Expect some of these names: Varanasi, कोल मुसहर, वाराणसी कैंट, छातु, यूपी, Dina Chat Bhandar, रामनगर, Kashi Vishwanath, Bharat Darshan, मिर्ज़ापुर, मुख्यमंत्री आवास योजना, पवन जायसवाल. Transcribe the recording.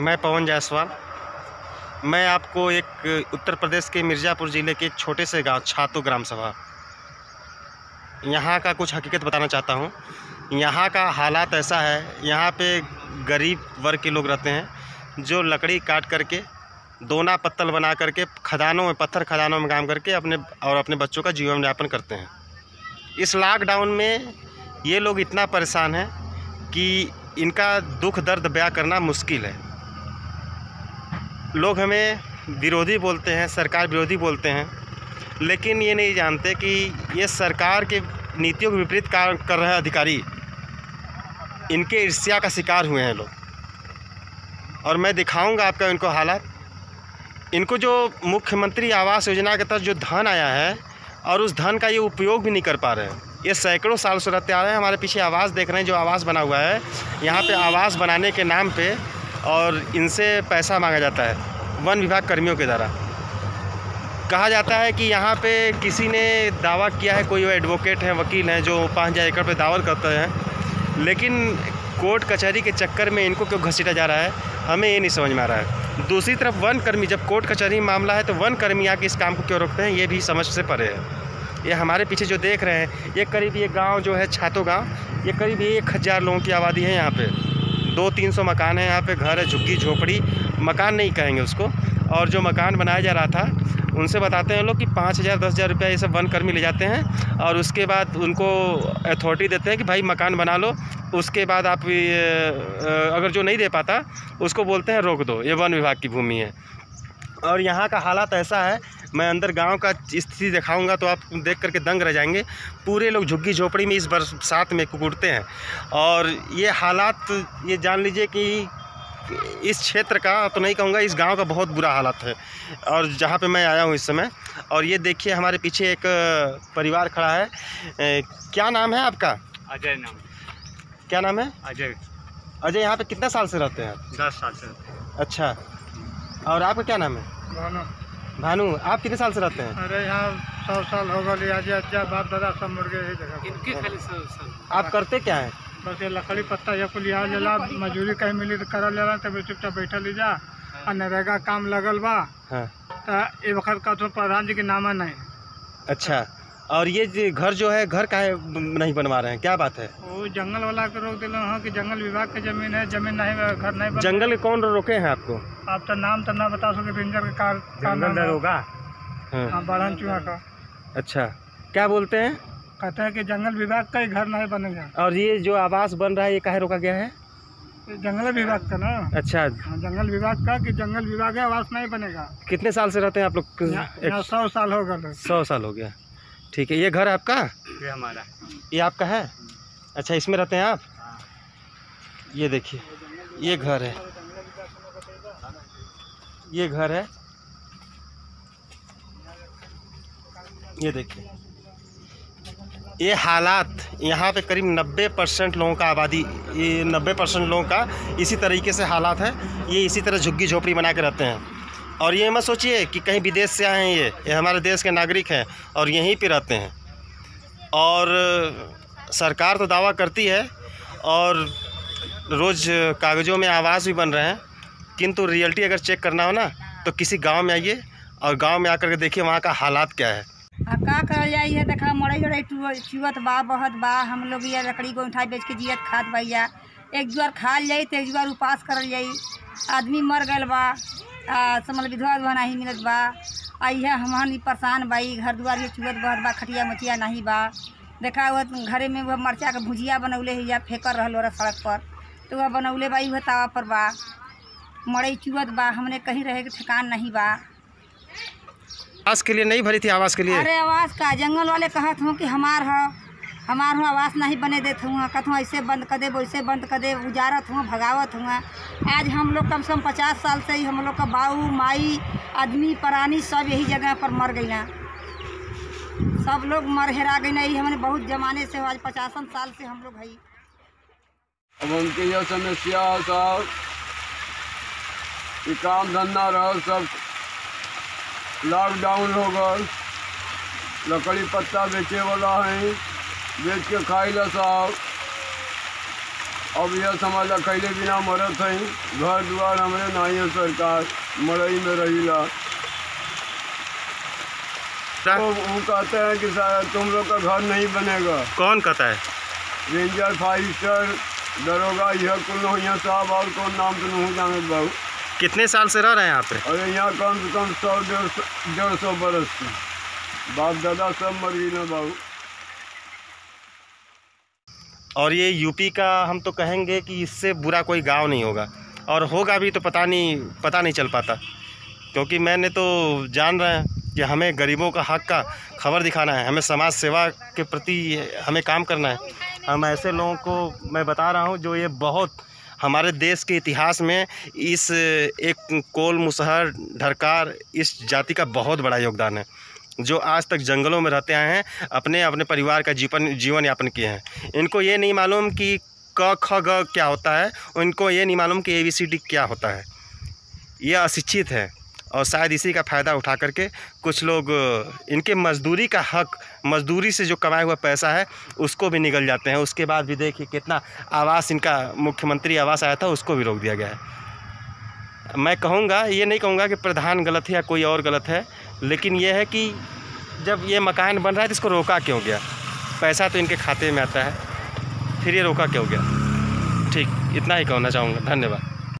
मैं पवन जायसवाल, मैं आपको एक उत्तर प्रदेश के मिर्ज़ापुर ज़िले के एक छोटे से गांव छातु ग्राम सभा यहाँ का कुछ हकीकत बताना चाहता हूँ। यहाँ का हालात ऐसा है, यहाँ पे गरीब वर्ग के लोग रहते हैं जो लकड़ी काट करके दोना पत्तल बना करके खदानों में, पत्थर खदानों में काम करके अपने बच्चों का जीवन यापन करते हैं। इस लॉकडाउन में ये लोग इतना परेशान हैं कि इनका दुख दर्द बयां करना मुश्किल है। लोग हमें विरोधी बोलते हैं, सरकार विरोधी बोलते हैं, लेकिन ये नहीं जानते कि ये सरकार के नीतियों के विपरीत कार्य कर रहे अधिकारी, इनके ईर्ष्या का शिकार हुए हैं लोग। और मैं दिखाऊंगा आपका इनको हालात। इनको जो मुख्यमंत्री आवास योजना के तहत जो धन आया है और उस धन का ये उपयोग भी नहीं कर पा रहे हैं। ये सैकड़ों साल से रहते आ रहे हैं। हमारे पीछे आवास देख रहे हैं, जो आवास बना हुआ है यहाँ पे आवास बनाने के नाम पे, और इनसे पैसा मांगा जाता है वन विभाग कर्मियों के द्वारा। कहा जाता है कि यहाँ पे किसी ने दावा किया है, कोई एडवोकेट हैं, वकील हैं जो 5000 एकड़ पे दावा करते हैं, लेकिन कोर्ट कचहरी के चक्कर में इनको क्यों घसीटा जा रहा है, हमें ये नहीं समझ में आ रहा है। दूसरी तरफ वन कर्मी, जब कोर्ट कचहरी मामला है तो वन कर्मी आके इस काम को क्यों रोकते हैं, ये भी समझ से परे है। ये हमारे पीछे जो देख रहे हैं, ये करीब, ये गांव जो है छातु गांव, ये करीब 1000 लोगों की आबादी है। यहाँ पे 200-300 मकान है, यहाँ पे घर है, झुग्गी झोपड़ी मकान नहीं कहेंगे उसको। और जो मकान बनाया जा रहा था उनसे बताते हैं लोग कि 5000-10,000 रुपया ये सब वन कर्मी ले जाते हैं, और उसके बाद उनको अथॉरिटी देते हैं कि भाई मकान बना लो। उसके बाद आप अगर जो नहीं दे पाता उसको बोलते हैं रोक दो, ये वन विभाग की भूमि है। और यहाँ का हालात ऐसा है, मैं अंदर गांव का स्थिति दिखाऊंगा तो आप देख करके दंग रह जाएंगे। पूरे लोग झुग्गी झोपड़ी में इस बरसात में कुकुड़ते हैं। और ये हालात ये जान लीजिए कि इस क्षेत्र का तो नहीं कहूँगा, इस गांव का बहुत बुरा हालत है, और जहाँ पे मैं आया हूँ इस समय। और ये देखिए हमारे पीछे एक परिवार खड़ा है। क्या नाम है आपका? अजय नाम। क्या नाम है? अजय। अजय यहाँ पे कितना साल से रहते हैं? 10 साल से। अच्छा, और आपका क्या नाम है? भानु। भानु, आप कितने साल से रहते हैं? अरे यहाँ 100 साल हो गए, बाप दादा सब मर गए। आप करते क्या है? बस ये लकड़ी पत्ता या कुल यहाँ जला, मजदूरी कहीं मिली तो कर ले रहा, तभी चुपचाप बैठा लीजा। और नरेगा काम लगल बा तो ये वक्त का तो प्रधान जी के नामा नहीं। अच्छा, और ये घर जो है, घर काहे नहीं बनवा रहे हैं, क्या बात है? वो जंगल वाला के रोक दिल कि जंगल विभाग की जमीन है, जमीन नहीं घर नहीं। जंगल कौन रोके हैं आपको? आप तो नाम तो ना बता सके, रेंजर के कार होगा बड़न चूहा का। अच्छा, क्या बोलते हैं? कहते हैं कि जंगल विभाग का ही घर नहीं बनेगा। और ये जो आवास बन रहा है ये काहे रोका गया है? जंगल विभाग का ना। अच्छा, जंगल विभाग का कि जंगल विभाग है, आवास नहीं बनेगा। कितने साल से रहते हैं आप लोग? 100 साल हो गए। 100 साल हो गया, ठीक है। ये घर आपका? ये हमारा। ये आपका है? अच्छा, इसमें रहते हैं आप? ये देखिए, ये घर है, ये घर है, ये देखिए। ये हालात यहाँ पे करीब 90% लोगों का आबादी, ये 90% लोगों का इसी तरीके से हालात है। ये इसी तरह झुग्गी झोपड़ी बना के रहते हैं। और ये मत सोचिए कि कहीं विदेश से आए हैं, ये हमारे देश के नागरिक हैं और यहीं पे रहते हैं। और सरकार तो दावा करती है और रोज़ कागज़ों में आवास भी बन रहे हैं, किंतु रियलिटी अगर चेक करना हो ना तो किसी गाँव में आइए और गाँव में आकर के देखिए वहाँ का हालात क्या है। का कर जाइए देखा मरई चुवत बा, बहत बा। हम लोग ये लकड़ी को उठा बेच के जियत खात भैया, एक जुआर खाल जाई तो एक जुआर उपास करल जाई। आदमी मर गल बा, समल विधवा उधवा नहीं मिलत बा। आई है हम परेशान बाई, घर दुआर ये चुवत बहत बा, खटिया मचिया नहीं बा। देखा वह घरे में वह मरचा के भुजिया बनौले है, फेंकर रहल रहा सड़क पर, तो वह बनौले बाई वह तावा पर बा। मरई चुवत बा, हमने कहीं रहे के ठिकान नहीं बा। आवास के लिए नहीं भरी थी आवास के लिए? अरे आवास का जंगल वाले कहत हूँ कि हमार हो आवास नहीं बने देते हुआ, कहत हूँ ऐसे बंद कर दे, वैसे बंद कर दे, उजारत हुआ, भगावत हुआ। आज हम लोग कम से कम 50 साल से ही हम लोग का बाऊ माई आदमी प्राणी सब यही जगह पर मर गई ना, सब लोग मर हेरा गई ना। यही हमने बहुत जमाने से, आज 55 साल से हम लोग है। अब उनकी यह समस्या सब काम धंधा रह, सब लॉकडाउन हो गए, लकड़ी पत्ता बेचे वाला है, बेच के खाई ला साहब। अब यह समाज कैले बिना मरत है। घर दुआर हमारे नहीं है, सरकार मरई में रहीला। तो वो कहते हैं कि तुम लोग का घर नहीं बनेगा। कौन कहता है? रेंजर, फाइव स्टार, दरोगा, यह कुल यहाँ साहब और कौन नाम तो नहीं जाने बाबू। कितने साल से रह रहे हैं यहाँ पे? अरे यहाँ कम से कम 100-150 बरस से बाप दादा सब मर गई ना बाबू। और ये यूपी का हम तो कहेंगे कि इससे बुरा कोई गांव नहीं होगा, और होगा भी तो पता नहीं चल पाता, क्योंकि मैंने तो जान रहे हैं कि हमें गरीबों का हक का खबर दिखाना है, हमें समाज सेवा के प्रति हमें काम करना है। हम ऐसे लोगों को मैं बता रहा हूँ जो ये बहुत हमारे देश के इतिहास में इस एक कोल मुसहर ढरकार इस जाति का बहुत बड़ा योगदान है, जो आज तक जंगलों में रहते आए हैं, अपने अपने परिवार का जीवन यापन किए हैं। इनको ये नहीं मालूम कि क ख ग क्या होता है, उनको ये नहीं मालूम कि ABCD क्या होता है। ये अशिक्षित है और शायद इसी का फ़ायदा उठा करके कुछ लोग इनके मजदूरी का हक, मजदूरी से जो कमाया हुआ पैसा है उसको भी निगल जाते हैं। उसके बाद भी देखिए कितना आवास इनका मुख्यमंत्री आवास आया था उसको भी रोक दिया गया है। मैं कहूँगा, ये नहीं कहूँगा कि प्रधान गलत है या कोई और गलत है, लेकिन यह है कि जब ये मकान बन रहा है तो इसको रोका क्यों गया? पैसा तो इनके खाते में आता है, फिर ये रोका क्यों गया? ठीक, इतना ही कहना चाहूँगा। धन्यवाद।